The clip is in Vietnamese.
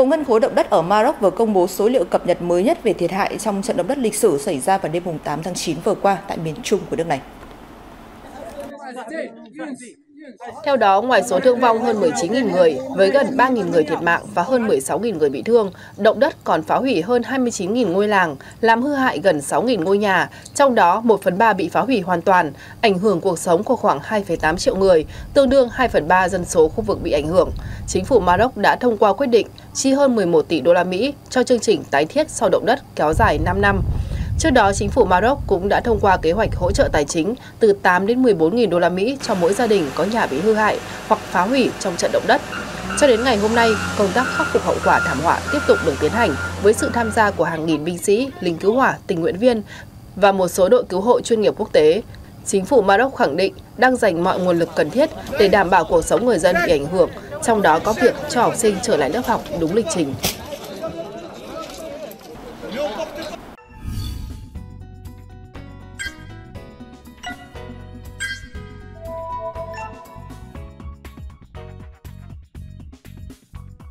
Bộ Ngân khối động đất ở Morocco vừa công bố số liệu cập nhật mới nhất về thiệt hại trong trận động đất lịch sử xảy ra vào đêm 8 tháng 9 vừa qua tại miền Trung của nước này. Theo đó, ngoài số thương vong hơn 19.000 người, với gần 3.000 người thiệt mạng và hơn 16.000 người bị thương, động đất còn phá hủy hơn 29.000 ngôi làng, làm hư hại gần 6.000 ngôi nhà, trong đó 1/3 bị phá hủy hoàn toàn, ảnh hưởng cuộc sống của khoảng 2,8 triệu người, tương đương 2/3 dân số khu vực bị ảnh hưởng. Chính phủ Morocco đã thông qua quyết định chi hơn 11 tỷ đô la Mỹ cho chương trình tái thiết sau động đất kéo dài 5 năm. Trước đó, chính phủ Morocco cũng đã thông qua kế hoạch hỗ trợ tài chính từ 8 đến 14.000 đô la Mỹ cho mỗi gia đình có nhà bị hư hại hoặc phá hủy trong trận động đất. Cho đến ngày hôm nay, công tác khắc phục hậu quả thảm họa tiếp tục được tiến hành với sự tham gia của hàng nghìn binh sĩ, lính cứu hỏa, tình nguyện viên và một số đội cứu hộ chuyên nghiệp quốc tế. Chính phủ Morocco khẳng định đang dành mọi nguồn lực cần thiết để đảm bảo cuộc sống người dân bị ảnh hưởng, trong đó có việc cho học sinh trở lại lớp học đúng lịch trình.